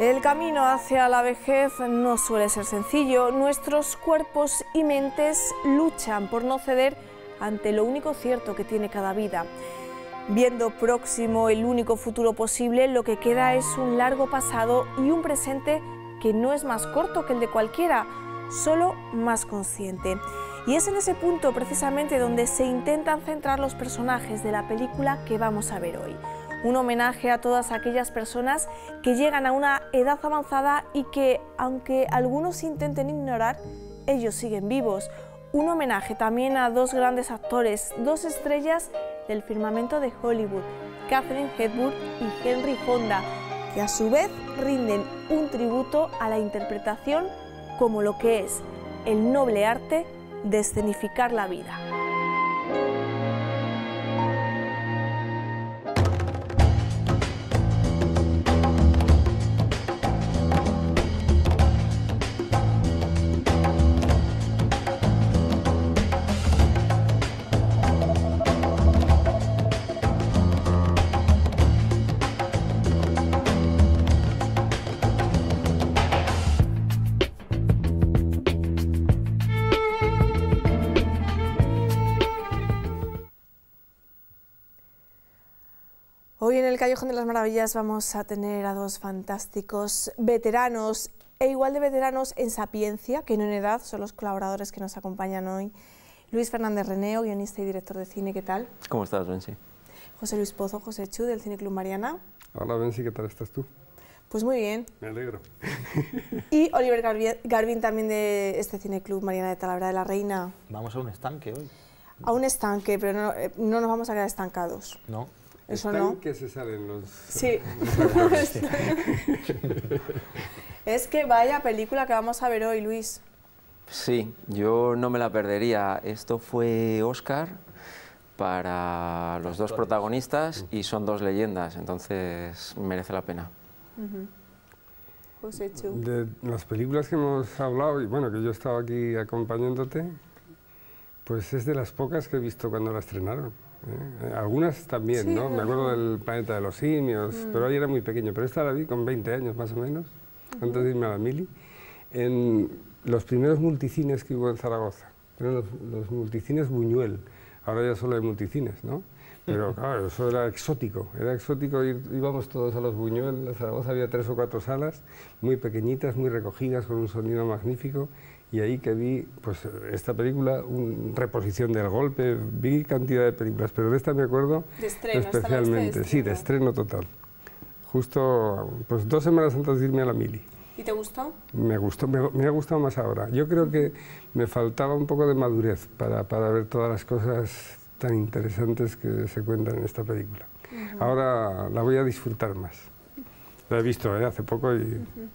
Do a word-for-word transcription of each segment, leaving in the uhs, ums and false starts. El camino hacia la vejez no suele ser sencillo. Nuestros cuerpos y mentes luchan por no ceder ante lo único cierto que tiene cada vida. Viendo próximo el único futuro posible, lo que queda es un largo pasado y un presente que no es más corto que el de cualquiera, solo más consciente. Y es en ese punto precisamente donde se intentan centrar los personajes de la película que vamos a ver hoy. Un homenaje a todas aquellas personas que llegan a una edad avanzada y que, aunque algunos intenten ignorar, ellos siguen vivos. Un homenaje también a dos grandes actores, dos estrellas del firmamento de Hollywood, Katharine Hepburn y Henry Fonda, que a su vez rinden un tributo a la interpretación como lo que es el noble arte de escenificar la vida. Hoy en el Callejón de las Maravillas vamos a tener a dos fantásticos veteranos e igual de veteranos en sapiencia que no en edad, son los colaboradores que nos acompañan hoy. Luis Fernández Reneo, guionista y director de cine, ¿qué tal? ¿Cómo estás, Bensi? José Luis Pozo, José Chu, del Cine Club Mariana. Hola, Bensi, ¿qué tal estás tú? Pues muy bien. Me alegro. Y Oliver Garvin, Garvin también de este Cine Club Mariana de Talavera de la Reina. Vamos a un estanque hoy. A un estanque, pero no, no nos vamos a quedar estancados. No. Eso no. Que se salen los... Sí. Es que vaya película que vamos a ver hoy, Luis. Sí, yo no me la perdería. Esto fue Oscar para los dos protagonistas y son dos leyendas, entonces merece la pena. Uh-huh. José Chu. De las películas que hemos hablado, y bueno, que yo he estado aquí acompañándote, pues es de las pocas que he visto cuando la estrenaron. ¿Eh? Algunas también, sí, ¿no? Me acuerdo del Planeta de los Simios, mm. pero ahí era muy pequeño. Pero esta la vi con veinte años más o menos, uh-huh. antes de irme a la mili, en los primeros multicines que hubo en Zaragoza. Eran los, los multicines Buñuel, ahora ya solo hay multicines, ¿no? Pero claro, eso era exótico, era exótico, ir, íbamos todos a los Buñuel, en Zaragoza había tres o cuatro salas, muy pequeñitas, muy recogidas, con un sonido magnífico. Y ahí que vi, pues, esta película, un, Reposición del Golpe, vi cantidad de películas, pero de esta me acuerdo de estreno, especialmente. De sí, de estreno total. Justo, pues, dos semanas antes de irme a la mili. ¿Y te gustó? Me gustó, me, me ha gustado más ahora. Yo creo que me faltaba un poco de madurez para, para ver todas las cosas tan interesantes que se cuentan en esta película. Uh-huh. Ahora la voy a disfrutar más. La he visto ¿eh? hace poco y uh-huh.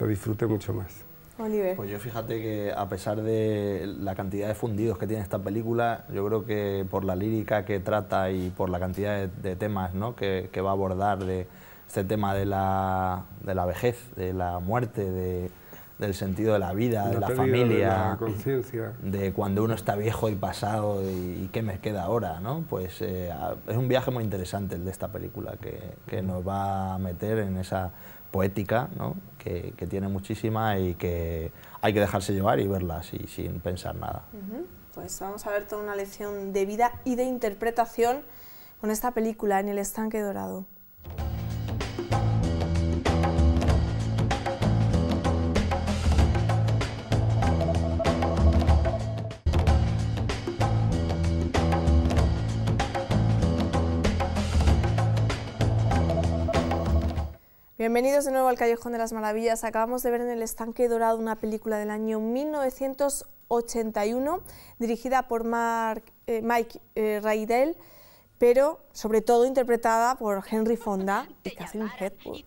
la disfruté mucho más. Oliver. Pues yo fíjate que a pesar de la cantidad de fundidos que tiene esta película, yo creo que por la lírica que trata y por la cantidad de, de temas, ¿no? que, que va a abordar, de este tema de la, de la vejez, de la muerte, de, del sentido de la vida, la de la familia, de la conciencia, de cuando uno está viejo y pasado y, y qué me queda ahora, ¿no? Pues eh, es un viaje muy interesante el de esta película que, que nos va a meter en esa... poética, ¿no? que, que tiene muchísima y que hay que dejarse llevar y verla así, sin pensar nada. Uh-huh. Pues vamos a ver toda una lección de vida y de interpretación con esta película, En el Estanque Dorado. Bienvenidos de nuevo al Callejón de las Maravillas. Acabamos de ver En el Estanque Dorado, una película del año mil novecientos ochenta y uno, dirigida por Mark, eh, Mike eh, Rydell, pero sobre todo interpretada por Henry Fonda y Katharine Hepburn.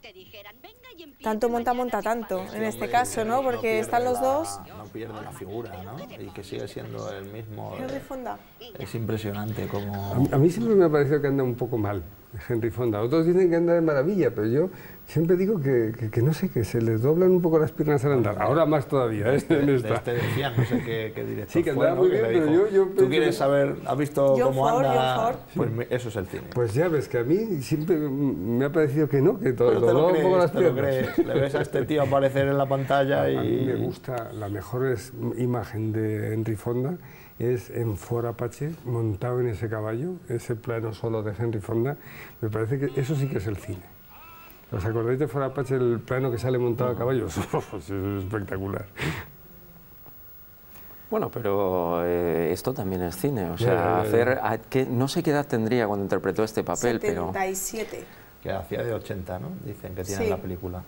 Tanto monta, monta tanto, sí, en este hombre, caso, ¿no? Porque no están los la, dos... No pierde la figura, ¿no? Y que sigue siendo el mismo... Henry Fonda. Es impresionante como... A mí siempre me ha parecido que anda un poco mal. Henry Fonda. Otros dicen que anda de maravilla, pero yo siempre digo que, que, que no sé, que se les doblan un poco las piernas al andar. Ahora más todavía. Este, en esta. Este decía, no sé qué, qué director sí, que fue, ¿no? Muy bien, que pero dijo, yo, yo... ¿Tú quieres saber, has visto yo cómo Ford, anda? Pues sí. Eso es el cine. Pues ya ves que a mí siempre me ha parecido que no, que todo el dolor un poco las piernas. Le ves a este tío aparecer en la pantalla y... A mí me gusta, la mejor es, imagen de Henry Fonda es en Ford Apache, montado en ese caballo, ese plano solo de Henry Fonda. Me parece que eso sí que es el cine. ¿Os acordáis de Ford Apache, el plano que sale montado a caballo? Eso es espectacular. Bueno, pero eh, esto también es cine. O sea, ya, ya, ya. hacer... A, que, no sé qué edad tendría cuando interpretó este papel, pero... setenta y siete. Que hacía de ochenta, ¿no? Dicen que tiene sí. la película.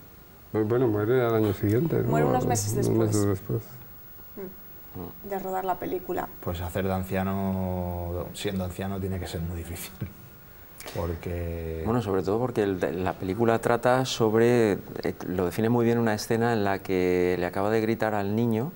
Bueno, muere al año siguiente. Muere unos meses después. Unos meses después. De rodar la película. Pues hacer de anciano, siendo anciano, tiene que ser muy difícil. Porque... Bueno, sobre todo porque el, la película trata sobre, lo define muy bien, una escena en la que le acaba de gritar al niño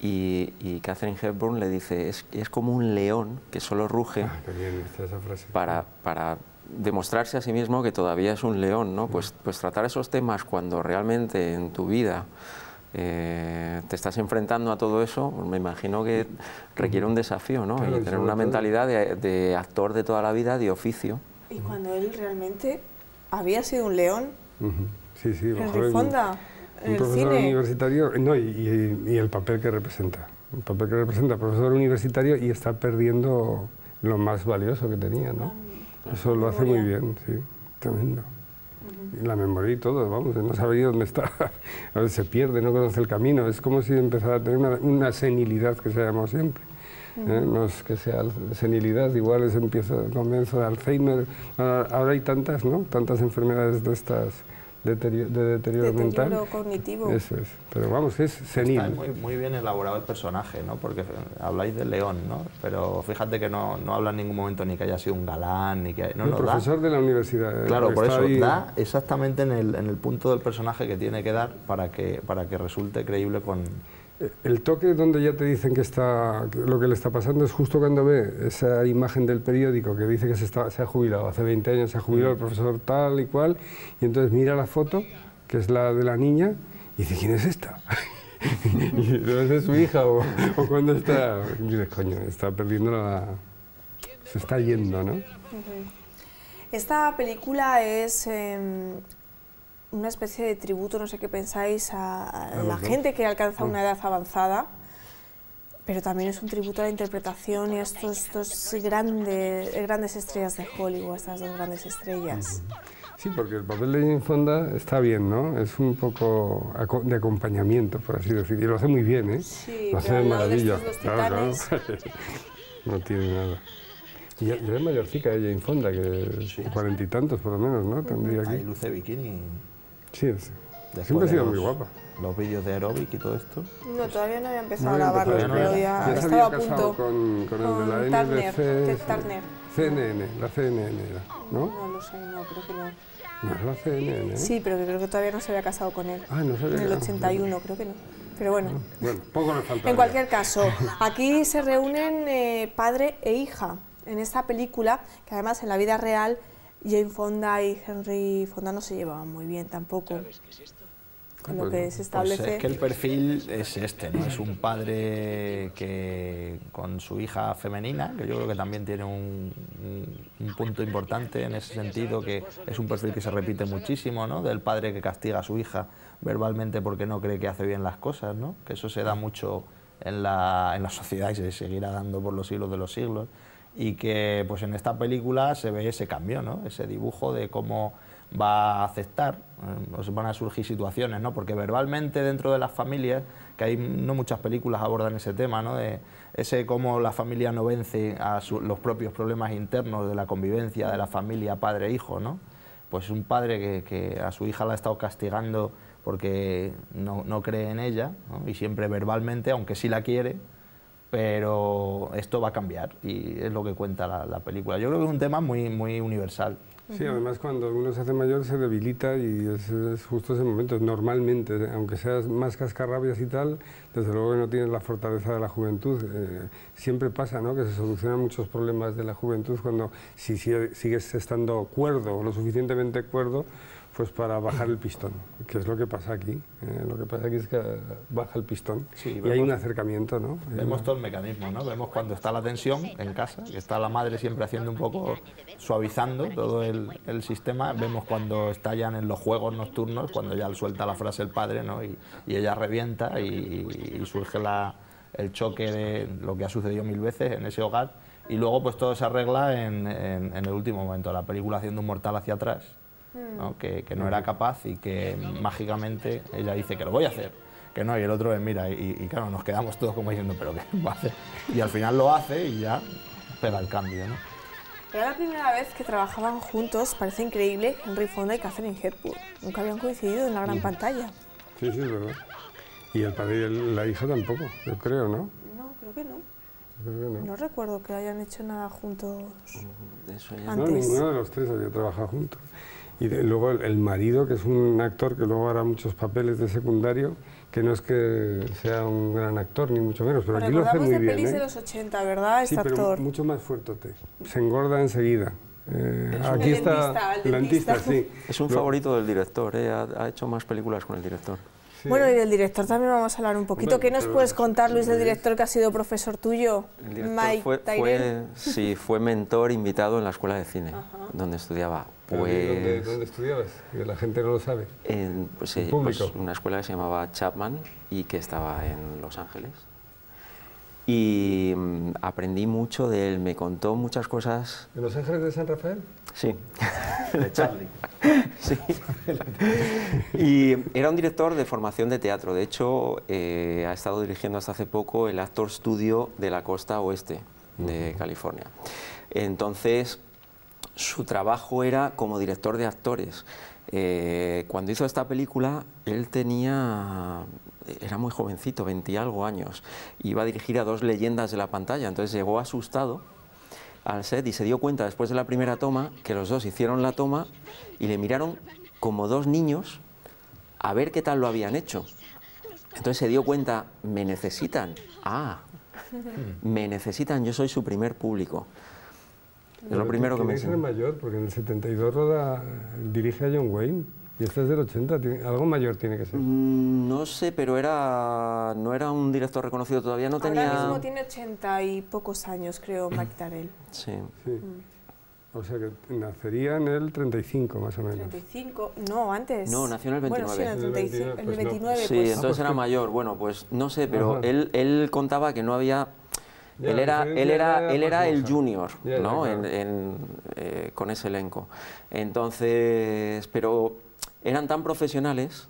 y, y Katharine Hepburn le dice, es, es como un león que solo ruge ah, qué bien está esa frase. Para, para demostrarse a sí mismo que todavía es un león, ¿no? Pues, pues tratar esos temas cuando realmente en tu vida eh, te estás enfrentando a todo eso, me imagino que requiere un desafío, ¿no? Claro, y tener una mentalidad de, de actor de toda la vida, de oficio. Y cuando él realmente había sido un león, uh-huh. sí, sí, Henry Fonda, en el profesor cine. Universitario, no, y, y, y el papel que representa, el papel que representa, profesor universitario, y está perdiendo lo más valioso que tenía, ¿no? Um, Eso lo hace muy bien, sí, tremendo. La memoria y todo, vamos, no sabía dónde está, a veces se pierde, no conoce el camino, es como si empezara a tener una, una senilidad que se ha llamado siempre, ¿eh? No es que sea senilidad, igual es empieza, comienza de Alzheimer, ahora, ahora hay tantas, ¿no? Tantas enfermedades de estas, de deterioro, de deterioro mental. Deterioro cognitivo. Eso es, pero vamos, es senil. Está muy, muy bien elaborado el personaje, ¿no? Porque habláis del león, ¿no? Pero fíjate que no, no habla en ningún momento ni que haya sido un galán, ni que... Hay, no, el no profesor da. De la universidad. Claro, por eso ahí... da exactamente en el, en el punto del personaje que tiene que dar para que, para que resulte creíble con... El toque donde ya te dicen que está, que lo que le está pasando es justo cuando ve esa imagen del periódico que dice que se, está, se ha jubilado, hace veinte años se ha jubilado el profesor tal y cual, y entonces mira la foto, que es la de la niña, y dice, ¿quién es esta? Y entonces es su hija, o, o cuando está... Y dices, coño, está perdiendo la... se está yendo, ¿no? Esta película es... Eh... una especie de tributo, no sé qué pensáis, a, a la gente que alcanza una edad avanzada, pero también es un tributo a la interpretación y a estos dos grandes, grandes estrellas de Hollywood, estas dos grandes estrellas. Sí, porque el papel de Jane Fonda está bien, ¿no? Es un poco de acompañamiento, por así decirlo, y lo hace muy bien, ¿eh? Sí, lo hace de maravilla. Claro, claro. No tiene nada. Ya, ya es mayorcica de Jane Fonda, que sí. cuarenta y tantos por lo menos, ¿no? Tendría que... Ahí luce bikini. Sí, sí. Siempre ha sido muy guapa. Los vídeos de aeróbic y todo esto. No, todavía no había empezado no a grabarlo, pero no ya, ya estaba a punto. Con, con, con el de la Turner, Ted Turner. C N N, la C N N era, ¿no? No lo sé, no, creo que no. ¿No es la C N N? Sí, pero creo que todavía no se había casado con él. Ah, no se había casado. En el ochenta y uno, no. Creo que no. Pero bueno. Bueno, poco nos falta. En cualquier caso, aquí se reúnen eh, padre e hija en esta película, que además en la vida real Jane Fonda y Henry Fonda no se llevaban muy bien tampoco. Con lo que se establece... Pues es que el perfil es este, ¿no? Es un padre que con su hija femenina, que yo creo que también tiene un, un punto importante en ese sentido, que es un perfil que se repite muchísimo, ¿no? Del padre que castiga a su hija verbalmente porque no cree que hace bien las cosas, ¿no? Que eso se da mucho en la, en la sociedad y se seguirá dando por los siglos de los siglos. Y que pues en esta película se ve ese cambio, ¿no? Ese dibujo de cómo va a aceptar, o van a surgir situaciones, ¿no? Porque verbalmente dentro de las familias, que hay no muchas películas abordan ese tema, ¿no? De ese cómo la familia no vence a su, los propios problemas internos de la convivencia de la familia padre-hijo, ¿no? Pues un padre que, que a su hija la ha estado castigando porque no, no cree en ella, ¿no? Y siempre verbalmente, aunque sí la quiere, pero esto va a cambiar y es lo que cuenta la, la película. Yo creo que es un tema muy, muy universal, Sí, además cuando uno se hace mayor se debilita y es, es justo ese momento. Normalmente, aunque seas más cascarrabias y tal, desde luego que no tienes la fortaleza de la juventud. Eh, siempre pasa, ¿no?, que se solucionan muchos problemas de la juventud cuando si, si sigues estando cuerdo o lo suficientemente cuerdo, pues para bajar el pistón, que es lo que pasa aquí. Eh, lo que pasa aquí es que baja el pistón, sí, y vemos, hay un acercamiento, ¿no? Vemos una... todo el mecanismo, ¿no? Vemos cuando está la tensión en casa, que está la madre siempre haciendo un poco, suavizando todo el, el sistema. Vemos cuando estallan en los juegos nocturnos, cuando ya suelta la frase el padre, ¿no? Y, y ella revienta y, y surge la, el choque de lo que ha sucedido mil veces en ese hogar. Y luego pues todo se arregla en, en, en el último momento, la película haciendo un mortal hacia atrás, ¿no? Que, que no era capaz y que mágicamente ella dice que lo voy a hacer, que no, y el otro es mira, y, y claro, nos quedamos todos como diciendo, pero ¿qué va a hacer? Y al final lo hace y ya pega el cambio, ¿no? Era la primera vez que trabajaban juntos, parece increíble, Henry Fonda y Katharine Hepburn. Nunca habían coincidido en la gran sí. pantalla. Sí, sí, es verdad. Y el padre y la hija tampoco, yo creo, ¿no? No, creo que no. No. no recuerdo que hayan hecho nada juntos Eso ya. antes. No, ninguno de los tres había trabajado juntos. Y de, luego el, el marido, que es un actor que luego hará muchos papeles de secundario, que no es que sea un gran actor, ni mucho menos, pero, pero aquí lo hace muy bien. Recordamos de pelis de los ochenta, ¿verdad? Sí, este pero actor. mucho más fuertote. Se engorda enseguida. Eh, es aquí está el dentista, sí. Es un lo, favorito del director, ¿eh? ha, ha hecho más películas con el director. Sí. Bueno, y del director también vamos a hablar un poquito. Bueno, ¿qué nos puedes contar, Luis, del director que ha sido profesor tuyo? El director Mike fue, fue, sí, fue mentor invitado en la escuela de cine, Ajá. donde estudiaba. Pues, ¿Dónde, ¿Dónde estudiabas? Que la gente no lo sabe. En, pues, sí, pues, una escuela que se llamaba Chapman y que estaba en Los Ángeles. Y mm, aprendí mucho de él, me contó muchas cosas. ¿De Los Ángeles de San Rafael? Sí. De Charlie. Sí. Y era un director de formación de teatro. De hecho, eh, ha estado dirigiendo hasta hace poco el Actor Studio de la costa oeste de California. Entonces, su trabajo era como director de actores. Eh, cuando hizo esta película, él tenía... era muy jovencito, veinte y algo años. Iba a dirigir a dos leyendas de la pantalla. Entonces llegó asustado al set y se dio cuenta después de la primera toma que los dos hicieron la toma y le miraron como dos niños a ver qué tal lo habían hecho. Entonces se dio cuenta, me necesitan, ah, me necesitan, yo soy su primer público. Es Pero lo primero que me enseñó. Mayor, porque en el setenta y dos roda, dirige a John Wayne. Y este es del ochenta, algo mayor tiene que ser. No sé, pero era no era un director reconocido todavía, no Ahora tenía... Ahora mismo tiene ochenta y pocos años, creo, Mike Rydell. Sí. sí. Mm. O sea que nacería en el treinta y cinco, más o menos. ¿treinta y cinco? No, antes. No, nació en el veintinueve. Bueno, sí, en el veintinueve. Pues el veintinueve pues. Sí, entonces ah, pues era mayor. Bueno, pues no sé, pero él, él contaba que no había... Ya, él era, él era, él era el junior, ya, ¿no? Ya, claro. en, en, eh, con ese elenco. Entonces, pero... eran tan profesionales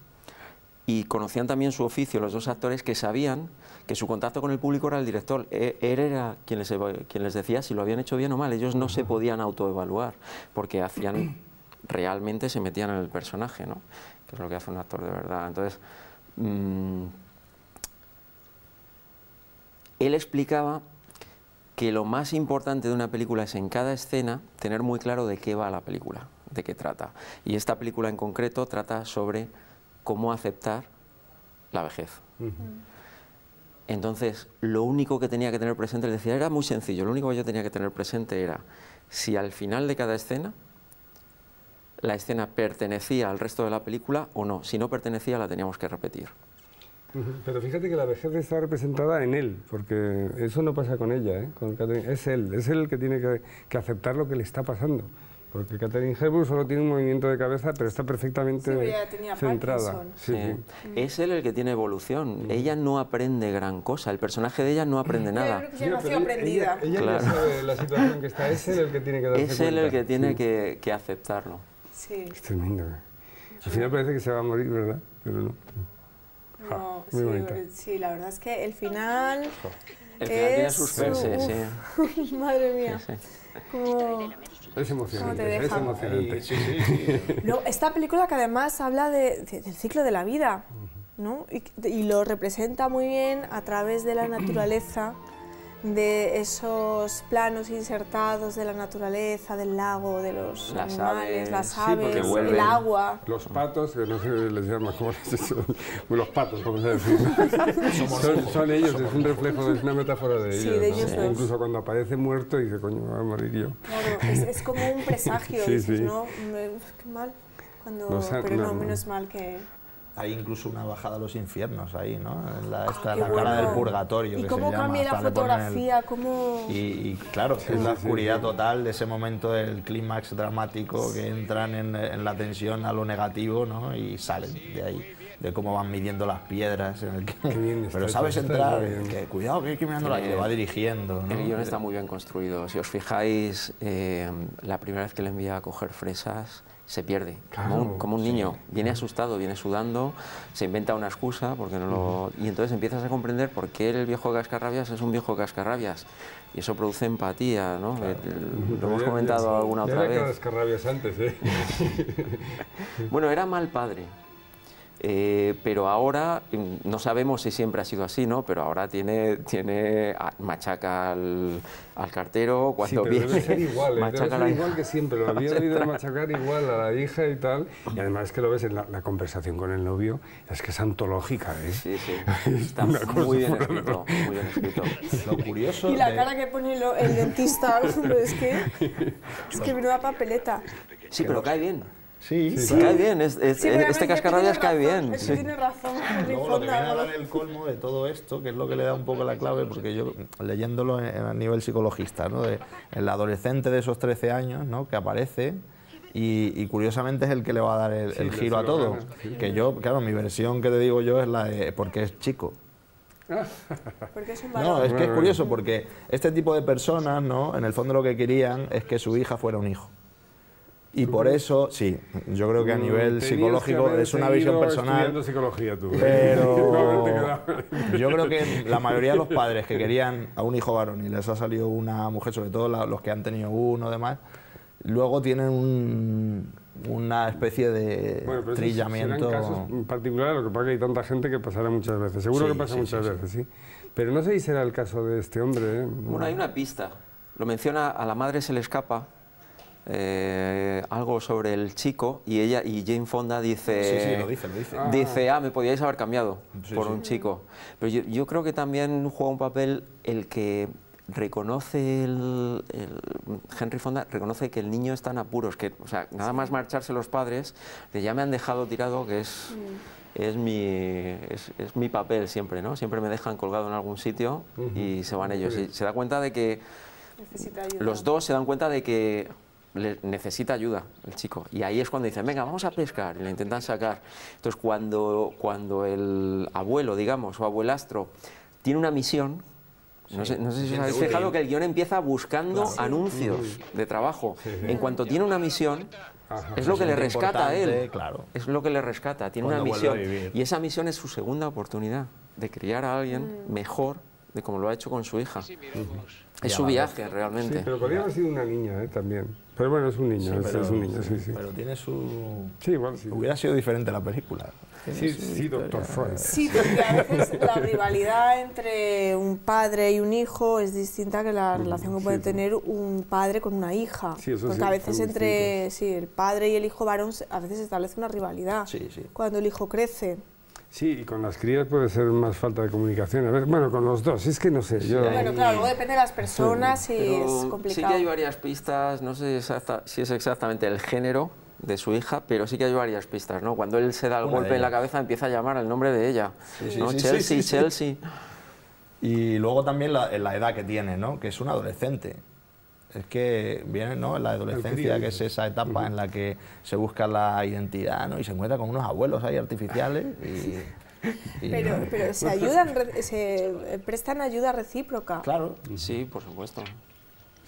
y conocían también su oficio, los dos actores, que sabían que su contacto con el público era el director. Él era quien les, quien les decía si lo habían hecho bien o mal. Ellos no se podían autoevaluar porque hacían, realmente se metían en el personaje, ¿no? Que es lo que hace un actor de verdad. Entonces, mmm, él explicaba que lo más importante de una película es en cada escena tener muy claro de qué va la película, de qué trata. Y esta película en concreto trata sobre cómo aceptar la vejez. Uh-huh. Entonces, lo único que tenía que tener presente, le decía, era muy sencillo, lo único que yo tenía que tener presente era si al final de cada escena la escena pertenecía al resto de la película o no. Si no pertenecía, la teníamos que repetir. Pero fíjate que la vejez está representada en él, porque eso no pasa con ella, ¿eh? Con Katharine. Es él, es él el que tiene que, que aceptar lo que le está pasando. Porque Katharine Hepburn solo tiene un movimiento de cabeza, pero está perfectamente sí, ella tenía centrada. Sí, sí. Sí. Mm. Es él el que tiene evolución. Mm. Ella no aprende gran cosa. El personaje de ella no aprende mm. nada. Yo creo que ya no ha sido aprendida. Ella, ella claro. ya sabe la situación que está. Es él el que tiene que darse cuenta. Es él cuenta. el que tiene sí. que, que aceptarlo. Sí. Es tremendo. Al final parece que se va a morir, ¿verdad? Pero no. Ja, no sí, sí, la verdad es que el final... El final es... tiene suspense, uh, sí. Madre mía. Sí, sí. Como... Es emocionante, es emocionante. Sí, sí, sí. No, esta película que además habla de, de, del ciclo de la vida, ¿no? Y, y lo representa muy bien a través de la naturaleza, de esos planos insertados de la naturaleza, del lago, de los las animales, aves, las aves, sí, el agua. Los patos, que no sé les llaman, ¿cómo les dicen? Los patos, vamos a decir. son, son ellos, es un reflejo, es una metáfora de ellos. Sí, de ellos, ¿no? Incluso cuando aparece muerto y dice, coño, me voy a morir yo. Claro, es, es como un presagio, sí, dices, sí. ¿no? Qué mal, cuando, no, pero no, no, menos mal que... Hay incluso una bajada a los infiernos ahí, ¿no? La, esta, ah, la cara bueno. del purgatorio. ¿Y que cómo se cambia llama, la fotografía? El... ¿Cómo... Y, y claro, sí, es sí, la oscuridad sí, sí. total de ese momento del clímax dramático sí. que entran en, en la tensión a lo negativo, ¿no? Y salen de ahí, de cómo van midiendo las piedras. En el que... bien, pero sabes entrar, que, cuidado, que hay que mirándola y le va dirigiendo, ¿no? El guión está muy bien construido. Si os fijáis, eh, la primera vez que le envía a coger fresas... se pierde, claro, como un, como un sí. niño, viene asustado, viene sudando, se inventa una excusa porque no lo... y entonces empiezas a comprender por qué el viejo cascarrabias es un viejo cascarrabias y eso produce empatía, ¿no? Claro. El, el, lo hemos comentado ya, alguna ya otra vez. Cascarrabias antes, ¿eh? Bueno, era mal padre, eh, pero ahora, no sabemos si siempre ha sido así, ¿no? Pero ahora tiene, tiene machaca al... al cartero cuando sí, pero viene... debe ser igual, ¿eh? Debe ser igual que siempre, lo había oído machacar igual a la hija y tal, y además es que lo ves en la, la conversación con el novio, es que es antológica, ¿eh? Sí, sí, está muy, cosa, bien escrito, muy bien escrito, lo curioso... Y la de... cara que pone el, el dentista, es que... es que menuda papeleta. Sí, pero cae bien. Sí, sí, cae bien, es, es, sí, este cascarrabias cae bien. Eso sí. tiene razón. Luego lo que viene a dar el colmo de todo esto, que es lo que le da un poco la clave, porque yo, leyéndolo a nivel psicologista, ¿no? De, el adolescente de esos trece años, ¿no? Que aparece... Y, y curiosamente es el que le va a dar el, sí, el giro a todo. Sí. Que yo, claro, mi versión que te digo yo es la de... porque es chico. Porque es un varón. No, es que es curioso, porque este tipo de personas, ¿no? En el fondo lo que querían es que su hija fuera un hijo. Y por eso, sí, yo creo que a nivel psicológico es una visión personal. Psicología, tú, ¿eh? Pero yo creo que la mayoría de los padres que querían a un hijo varón y les ha salido una mujer, sobre todo los que han tenido uno y demás, luego tienen un, una especie de bueno, pero trillamiento. Serán casos particulares, lo que pasa que hay tanta gente que pasará muchas veces. Seguro sí, que pasa sí, muchas sí, veces, sí. sí. Pero no sé si será el caso de este hombre, ¿eh? Bueno, hay una pista. Lo menciona, a la madre se le escapa. Eh, algo sobre el chico y ella y Jane Fonda dice sí, sí, lo dice, lo dice. Ah. dice ah, me podíais haber cambiado sí, por sí. un chico, pero yo, yo creo que también juega un papel el que reconoce el, el Henry Fonda reconoce que el niño está en apuros, que o sea, nada sí. más marcharse los padres de ya me han dejado tirado, que es mm. es mi es, es mi papel siempre, ¿no? Siempre me dejan colgado en algún sitio uh -huh. y se van ellos sí. y se da cuenta de que los dos se dan cuenta de que Le necesita ayuda el chico, y ahí es cuando dicen, venga, vamos a pescar, y le intentan sacar. Entonces, cuando, cuando el abuelo, digamos, o abuelastro, tiene una misión, sí. no, sé, no sé si os habéis fijado que el guión empieza buscando claro. anuncios de trabajo. Sí, sí. En cuanto tiene una misión, Ajá. es lo que le rescata a él, claro. es lo que le rescata, tiene cuando una misión, y esa misión es su segunda oportunidad de criar a alguien mm. mejor de como lo ha hecho con su hija. Sí, es su viaje, realmente. Sí, pero podría haber sido una niña, ¿eh? También. Pero bueno, es un niño, sí, es, pero, es un niño, sí, sí. Pero tiene su... Sí, igual sí. Hubiera sido diferente la película. Sí, sí, doctor Freud. Sí, porque a veces la rivalidad entre un padre y un hijo es distinta que la relación que puede sí, tener un padre con una hija. Sí, eso porque sí, a veces entre sí, el padre y el hijo varón a veces se establece una rivalidad. Sí, sí. Cuando el hijo crece. Sí, y con las crías puede ser más falta de comunicación. A ver, bueno, con los dos, es que no sé. Yo... Bueno, claro, luego depende de las personas sí. y pero es complicado. Sí que hay varias pistas, no sé exacta, si es exactamente el género de su hija, pero sí que hay varias pistas, ¿no? Cuando él se da el Una golpe en la cabeza empieza a llamar el nombre de ella, sí, ¿no? Sí, Chelsea, sí, sí, Chelsea. Y luego también la, la edad que tiene, ¿no? Que es un adolescente. Es que viene, ¿no? La adolescencia, que es esa etapa uh-huh. en la que se busca la identidad, ¿no? Y se encuentra con unos abuelos ahí artificiales y... y pero, ¿no? pero se ayudan, se prestan ayuda recíproca. Claro. Sí, por supuesto.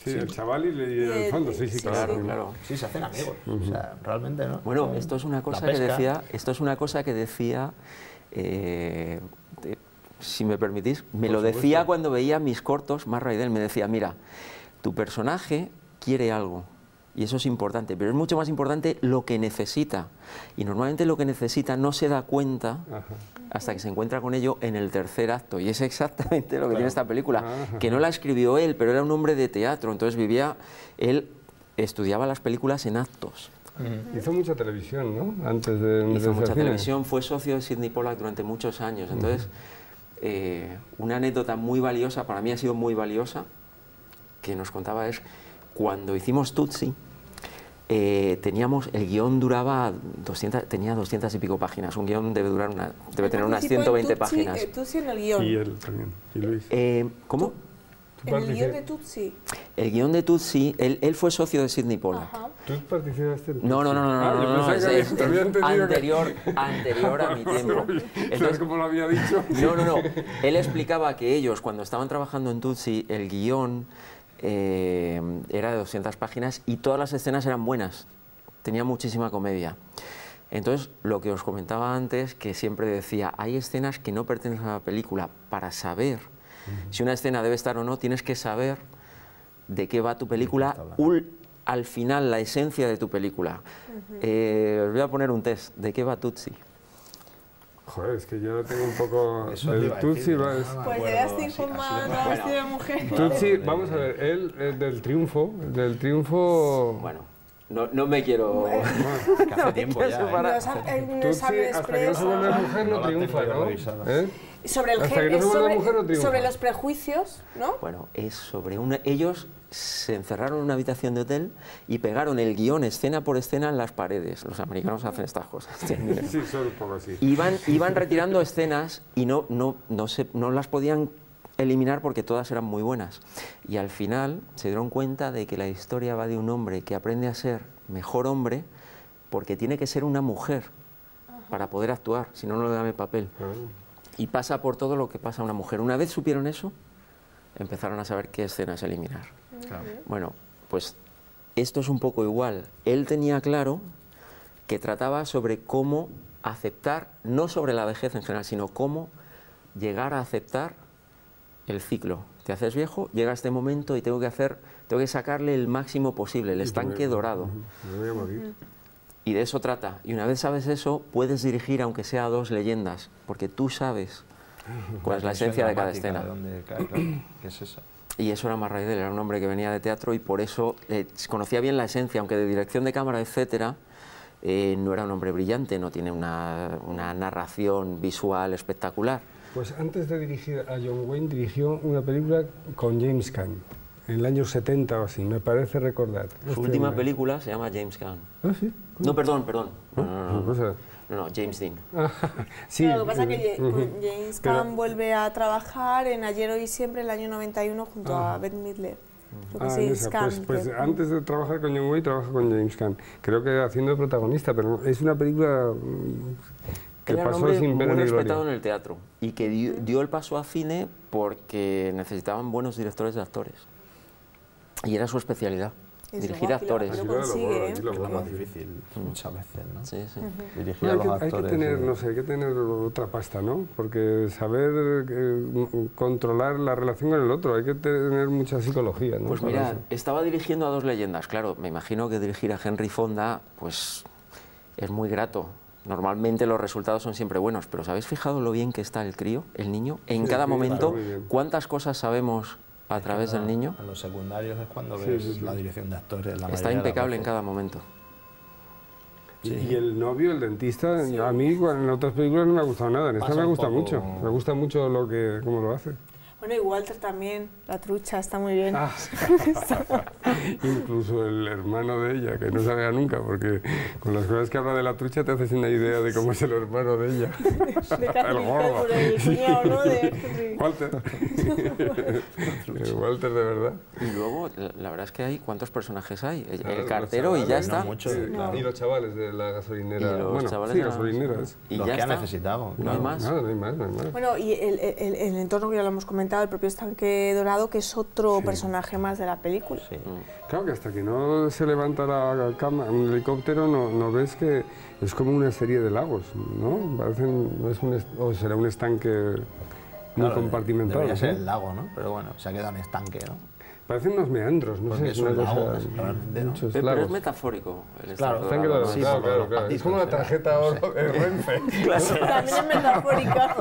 Sí, sí, el chaval y le, el fondo, sí, sí, sí, claro. Sí, claro. Sí, se hacen amigos. Uh-huh. O sea, realmente, ¿no? Bueno, esto es una cosa que decía... Esto es una cosa que decía... Eh, de, si me permitís, me por lo supuesto. decía cuando veía mis cortos, Mark Rydell me decía, mira... Tu personaje quiere algo, Y eso es importante, pero es mucho más importante lo que necesita. Y normalmente lo que necesita no se da cuenta, ajá, hasta que se encuentra con ello en el tercer acto. Y es exactamente lo que, claro, tiene esta película, ajá, que no la escribió él, pero era un hombre de teatro. Entonces vivía, él estudiaba las películas en actos. Mm. Hizo mucha televisión, ¿no? Antes de... Hizo mucha cine. televisión, fue socio de Sidney Pollack durante muchos años. Entonces, mm. eh, una anécdota muy valiosa, para mí ha sido muy valiosa, que nos contaba es... Cuando hicimos Tootsie, eh, teníamos, el guión duraba doscientas, tenía doscientas y pico páginas. Un guión debe durar una, debe tener unas ciento veinte páginas. Eh, Tootsie en el guión. Y él también, y Luis. Eh, ¿Cómo? ¿En el guión de Tootsie? El guión de Tootsie, él, él fue socio de Sidney Pollack. Ajá. ¿Tú participaste en Tootsie? No, no, no, no, ah, no, no, no es, es, es anterior, que... anterior a mi tiempo. Entonces, ¿sabes cómo lo había dicho? No, no, no. Él explicaba que ellos, cuando estaban trabajando en Tootsie, el guión... Eh, era de doscientas páginas y todas las escenas eran buenas, tenía muchísima comedia. Entonces, lo que os comentaba antes, que siempre decía, hay escenas que no pertenecen a la película. Para saber uh-huh. si una escena debe estar o no, tienes que saber de qué va tu película, ul, al final, la esencia de tu película. Uh-huh. eh, os voy a poner un test, ¿de qué va Tootsie? Joder, es que yo tengo un poco... Eso el Tootsie va... Es... Pues ya estoy informada, no estoy de mujer. Tootsie, vamos a ver, él, el del triunfo, del triunfo... Bueno, no, no me quiero... No, que hace tiempo ya, ¿eh? No, Tootsie, hasta que no se vuelve mujer no triunfa, ¿no? ¿Eh? Sobre el género, sobre, sobre los prejuicios, ¿no? Bueno, es sobre una... Ellos se encerraron en una habitación de hotel y pegaron el guión escena por escena en las paredes. Los americanos hacen estas cosas. Sí, son un poco así. Iban, iban retirando escenas y no, no, no, se, no las podían eliminar porque todas eran muy buenas. Y al final se dieron cuenta de que la historia va de un hombre que aprende a ser mejor hombre porque tiene que ser una mujer para poder actuar, si no, no le dan el papel. Ah. Y pasa por todo lo que pasa a una mujer. Una vez supieron eso, empezaron a saber qué escenas eliminar. Claro. Bueno, pues esto es un poco igual. Él tenía claro que trataba sobre cómo aceptar, no sobre la vejez en general, sino cómo llegar a aceptar el ciclo. Te haces viejo, llega este momento y tengo que hacer, tengo que sacarle el máximo posible, el estanque dorado. Me voy a morir. Y de eso trata. Y una vez sabes eso, puedes dirigir, aunque sea a dos leyendas, porque tú sabes cuál es la esencia de cada escena. ¿De dónde cae? Claro. ¿Qué es eso? Y eso era Mark Rydell, era un hombre que venía de teatro y por eso eh, conocía bien la esencia, aunque de dirección de cámara, etcétera, eh, no era un hombre brillante, no tiene una, una narración visual espectacular. Pues antes de dirigir a John Wayne, dirigió una película con James Caan. En el año setenta o así, me parece recordar. Su última una... película se llama James Caan. Ah, sí. ¿Cómo? No, perdón, perdón. No, no, no. No, no, no James Dean. Sí. Pero lo que pasa es que James Caan pero... vuelve a trabajar en Ayer, Hoy y Siempre, el año noventa y uno, junto ah. a Ben Midler. Ah, sí, esa, Caan, pues, pues que... antes de trabajar con John Wayne, trabaja con James Caan. Creo que haciendo protagonista, pero es una película que era pasó sin ver muy respetado gloria. En el teatro y que dio, dio el paso a cine porque necesitaban buenos directores de actores. Y era su especialidad, es dirigir a actores. Lo consigue, ¿eh? Es lo más difícil, muchas veces, ¿no? Sí, sí. Uh-huh. Dirigir a los actores. Hay que tener, no sé, hay que tener otra pasta, ¿no? Porque saber eh, controlar la relación con el otro, hay que tener mucha psicología, ¿no? Pues mira, estaba dirigiendo a dos leyendas, claro. Me imagino que dirigir a Henry Fonda, pues, es muy grato. Normalmente los resultados son siempre buenos, pero ¿os habéis fijado lo bien que está el crío, el niño? En sí, cada sí, momento, ¿cuántas cosas sabemos a través del niño? En los secundarios es cuando sí, ves sí, sí. la dirección de actores. La Está impecable en cada momento. Sí. Y el novio, el dentista, sí. a mí en otras películas no me ha gustado nada, en Pasa esta me gusta poco... mucho, me gusta mucho lo que, cómo lo hace. Bueno, y Walter también, la trucha, está muy bien. Ah. Incluso el hermano de ella, que no sabía nunca, porque con las cosas que habla de la trucha te haces una idea de cómo es el hermano de ella. De el gordo. El cuñado, ¿no? De Walter. Walter, de verdad. Y luego, la, la verdad es que hay, ¿cuántos personajes hay? El, el cartero y ya está. Mucho, sí, claro. Y los chavales de la gasolinera. Y los bueno, chavales sí, de la gasolinera. Y los ya que han necesitado. No, no, hay más. Nada, no hay más. No hay más. Bueno, y el, el, el, el entorno que ya lo hemos comentado, el propio Estanque Dorado, que es otro sí. personaje más de la película. Sí. Claro que hasta que no se levanta la cama, un helicóptero, no, no ves que es como una serie de lagos, ¿no? Parecen, no es un o será un estanque muy claro, compartimentado. Debería ¿sí? ser el lago, ¿no? Pero bueno, se ha quedado en estanque, ¿no? Parecen unos meandros, no porque sé. Porque es una cosa... Es grande, ¿no? Pero es metafórico. El claro, claro, claro, sí, claro, claro, claro. Es como la tarjeta oro no sé. de Renfe. También es metafórica.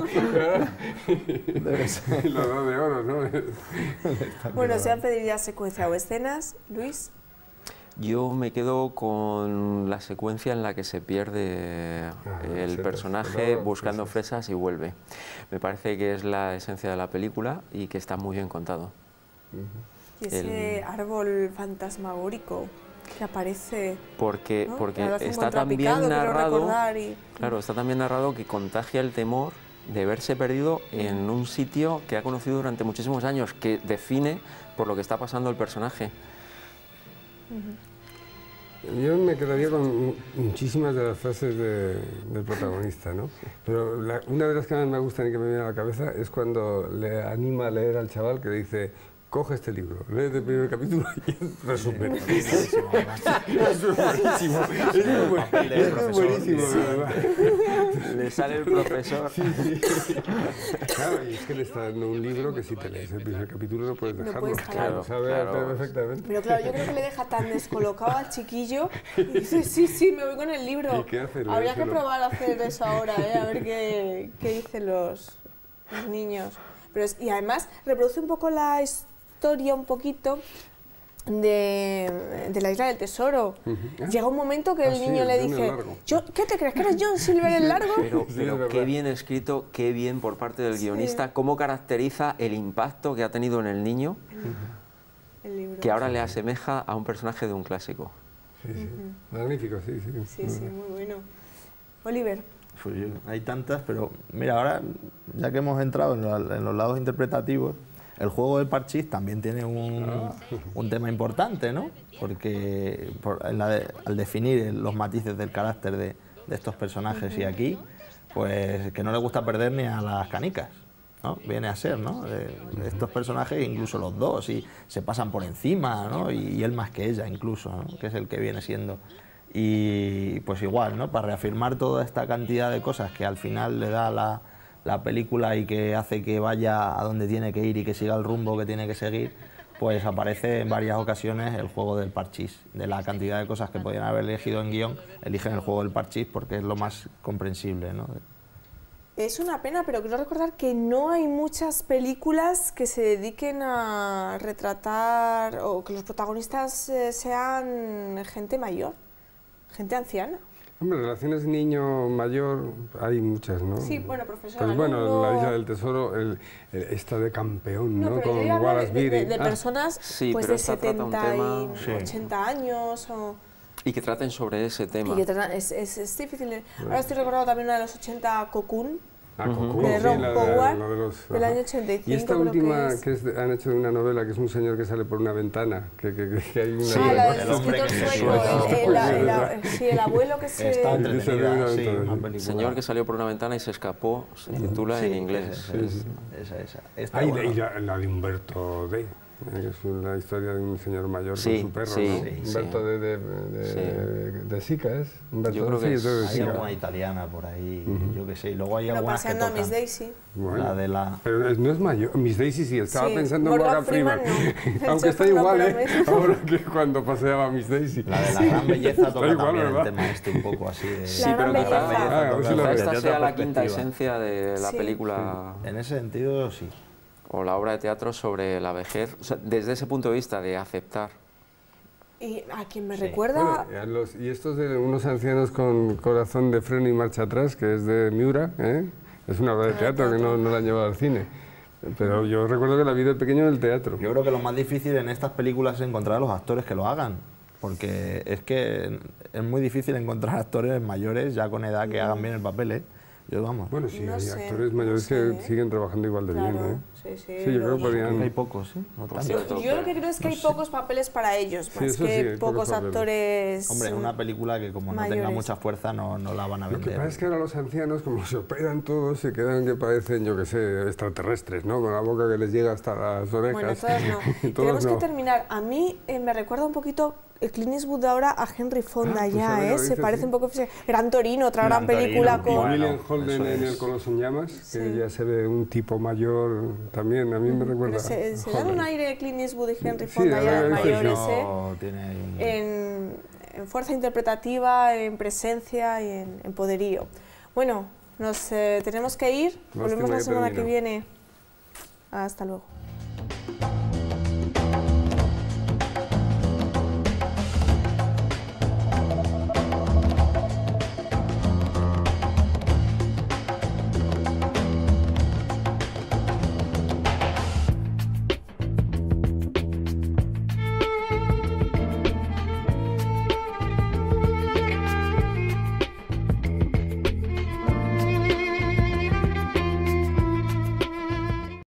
Los dos de oro, ¿no? Bueno, ¿se han pedido secuencia o escenas, Luis? Yo me quedo con la secuencia en la que se pierde el personaje buscando fresas y vuelve. Me parece que es la esencia de la película y que está muy bien contado. Y ese el... árbol fantasmagórico que aparece... Porque, ¿no? porque está tan bien narrado... Y... Claro, está tan bien narrado que contagia el temor de verse perdido en un sitio que ha conocido durante muchísimos años, que define por lo que está pasando el personaje. Yo me quedaría con muchísimas de las frases de, del protagonista, ¿no? Pero la, una de las que más me gustan y que me viene a la cabeza es cuando le anima a leer al chaval, que le dice: coge este libro, lee el primer capítulo y es resumen. Sí, es buenísimo. Es buenísimo, ¿verdad? Le sale el profesor. Sí, sí. Claro, y es que le está dando un libro que si te lees el primer capítulo no puedes dejarlo. No puedes dejarlo. Claro, claro. Sabe perfectamente. Pero claro, yo creo que le deja tan descolocado al chiquillo y dice, sí, sí, me voy con el libro. ¿Y qué hace? Habría que probar a hacer eso ahora, ¿eh? A ver qué, qué dicen los, los niños. Pero es, y además reproduce un poco la historia, un poquito, de, de la Isla del Tesoro. ¿Eh? Llega un momento que ah, el niño sí, le dice, yo, ¿qué te crees? ¿Que eres John Silver el largo? Pero, pero qué bien escrito, qué bien por parte del sí. guionista, cómo caracteriza el impacto que ha tenido en el niño, uh-huh. el libro. que ahora sí. le asemeja a un personaje de un clásico. Sí, sí. Uh-huh. Magnífico, sí, sí. Sí, sí, muy bueno. Oliver. Pues yo, hay tantas, pero mira, ahora ya que hemos entrado en, la, en los lados interpretativos, el juego del parchís también tiene un, un tema importante, ¿no? Porque por, en la de, al definir los matices del carácter de, de estos personajes y aquí, pues que no le gusta perder ni a las canicas, ¿no? Viene a ser, ¿no? Eh, estos personajes, incluso los dos, y se pasan por encima, ¿no? Y, y él más que ella, incluso, ¿no? Que es el que viene siendo... Y pues igual, ¿no? Para reafirmar toda esta cantidad de cosas que al final le da la, la película y que hace que vaya a donde tiene que ir y que siga el rumbo que tiene que seguir, pues aparece en varias ocasiones el juego del parchís. De la cantidad de cosas que podían haber elegido en guión, eligen el juego del parchís porque es lo más comprensible, ¿no? Es una pena, pero quiero recordar que no hay muchas películas que se dediquen a retratar o que los protagonistas eh, sean gente mayor. Gente anciana. Hombre, relaciones niño-mayor hay muchas, ¿no? Sí, bueno, profesor. Pues bueno, alumno... la Isla del Tesoro, el, el, esta de campeón, ¿no? ¿no? Con Wallace-Beery. De, de, de personas ah. sí, pues de setenta y sí. ochenta años o... Y que traten sobre ese tema. Y que tratan, es, es, es difícil. Ahora estoy recordando también una de los ochenta, Cocoon. Ah, uh-huh. Cocoon, de Ron sí, la Howard, de, de los, del año ochenta y cinco. Y esta última que, es... que es de, han hecho de una novela, que es un señor que sale por una ventana, que, que, que hay una... Sí, ah, la del escritor sueco, sí, el abuelo que se... Está entretenida, sí, el señor que salió por una ventana y se escapó, se titula sí, en inglés. Esa, sí, es, esa, esa. Esta ah, y la, la de Humberto D., es la historia de un señor mayor sí, con su perro, sí, ¿no? Sí, Humberto sí. de, de, de, sí. de Sica, ¿es? Humberto yo creo que sí, es, hay alguna italiana por ahí, uh-huh. yo qué sé, y luego hay algunas que tocan. Miss Daisy. Bueno, la de la... Pero no es mayor, Miss Daisy sí, estaba sí. pensando Morgan en Morgan Freeman. Freeman. No. Aunque está igual, ¿eh? Ahora que cuando paseaba Miss Daisy. La de la gran belleza toca igual, también ¿verdad? El tema este un poco así de... Sí, la pero quizás esta sea la quinta esencia de la película. En ese sentido, sí. O la obra de teatro sobre la vejez, o sea, desde ese punto de vista de aceptar. Y a quien me sí. recuerda... Bueno, los, y estos de unos ancianos con corazón de freno y marcha atrás, que es de Miura, ¿eh? Es una obra de teatro que no, no la han llevado al cine. Pero yo recuerdo que la vi de pequeño en el teatro. Yo creo que lo más difícil en estas películas es encontrar a los actores que lo hagan, porque es que es muy difícil encontrar actores mayores ya con edad que hagan bien el papel, ¿eh? Yo, vamos. Bueno, sí, no hay sé, actores mayores no sé. que siguen trabajando igual de claro, bien, ¿eh? Sí, sí, sí yo creo que podrían... hay pocos, ¿eh? No tanto. Yo, yo lo que creo es que no hay sé. pocos papeles para ellos, más sí, que sí, pocos, pocos actores... Hombre, es una película que como mayores. No tenga mucha fuerza no, no la van a vender. Lo que pasa es que ahora los ancianos, como se operan todos, se quedan que parecen, yo qué sé, extraterrestres, ¿no? Con la boca que les llega hasta las orejas. Bueno, todos no. todos Tenemos no. que terminar. A mí eh, me recuerda un poquito... Clint Eastwood ahora a Henry Fonda, ah, pues ya, ver, ¿eh? Se parece sí. un poco... Gran Torino, otra gran, gran película Torino, con... William bueno, Holden en El Corazón Llamas, sí. que ya se ve un tipo mayor también, a mí me recuerda... Se, se dan un aire Clint Eastwood y Henry Fonda sí, ya de mayores, no, tiene... en, en fuerza interpretativa, en presencia y en, en poderío. Bueno, nos eh, tenemos que ir, volvemos la semana que viene. Hasta luego.